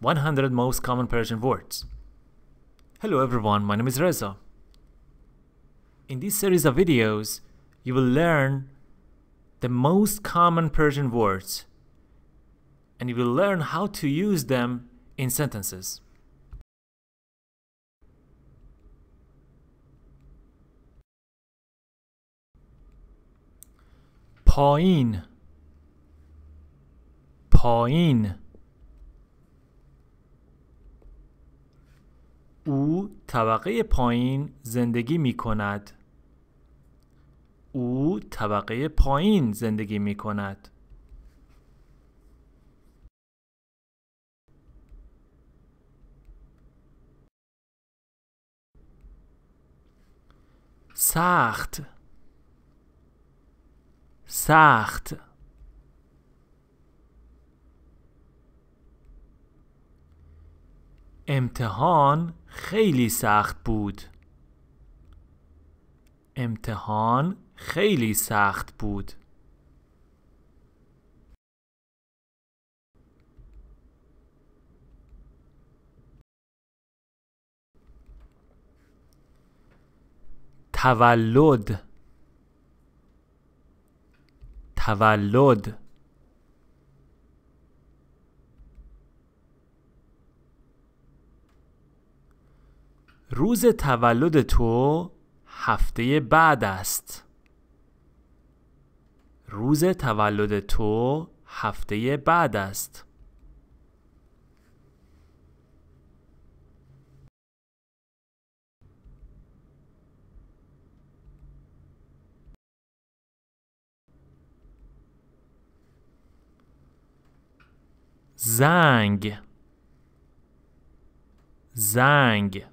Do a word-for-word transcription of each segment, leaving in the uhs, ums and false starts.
one hundred Most Common Persian Words. Hello everyone, my name is Reza. In this series of videos, you will learn the most common Persian words and you will learn how to use them in sentences. پایین پایین او طبقه پایین زندگی می کند. او طبقه پایین زندگی می کند. سخت سخت امتحان خیلی سخت بود. امتحان خیلی سخت بود. تولد تولد روز تولد تو هفته بعد است. روز تولد تو هفته بعد است. زنگ زنگ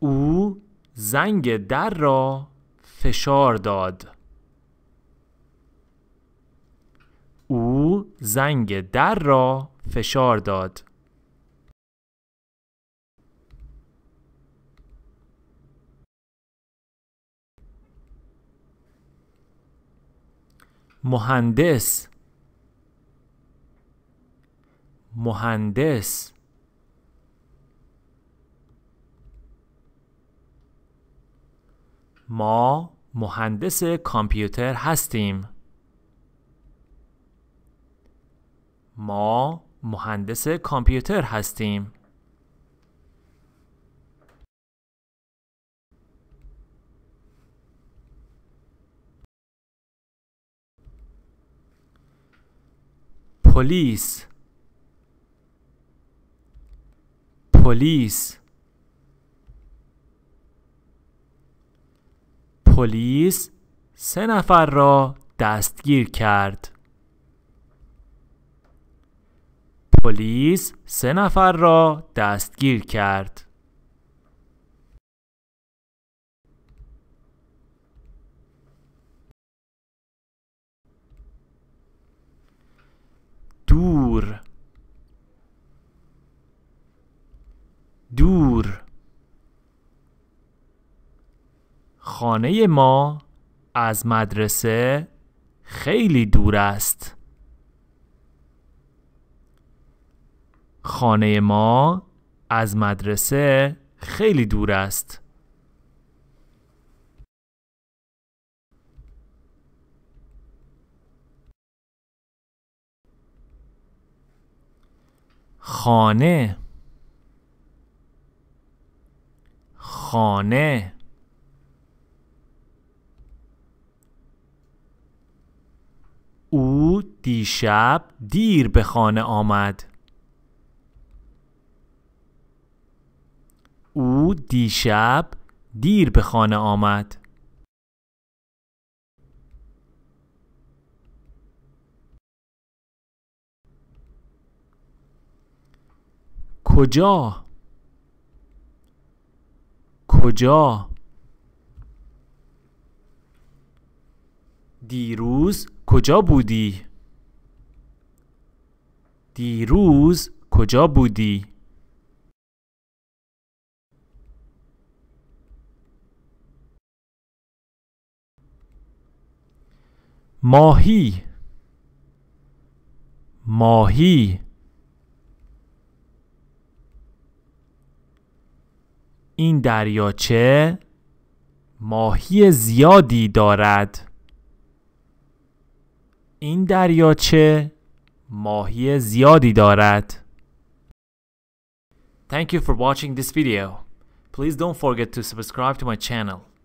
او زنگ در را فشار داد. او زنگ در را فشار داد. مهندس مهندس ما مهندس کامپیوتر هستیم. ما مهندس کامپیوتر هستیم. پلیس پلیس پلیس سه نفر را دستگیر کرد. پلیس سه نفر را دستگیر کرد. دور دور خانه ما از مدرسه خیلی دور است. خانه ما از مدرسه خیلی دور است. خانه خانه او دیشب دیر به خانه آمد. او دیشب دیر به خانه آمد. کجا کجا دیروز کجا بودی؟ دیروز کجا بودی؟ ماهی ماهی این دریاچه ماهی زیادی دارد این دریاچه ماهی زیادی دارد Thank you for watching this video. Please don't forget to subscribe to my channel.